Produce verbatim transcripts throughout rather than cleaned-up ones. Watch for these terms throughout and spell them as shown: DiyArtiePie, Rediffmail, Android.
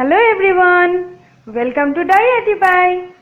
Hello everyone, welcome to DiyArtiePie.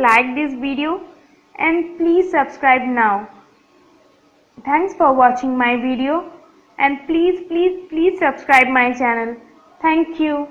like this video and please subscribe now. Thanks for watching my video and please please please subscribe my channel. Thank you.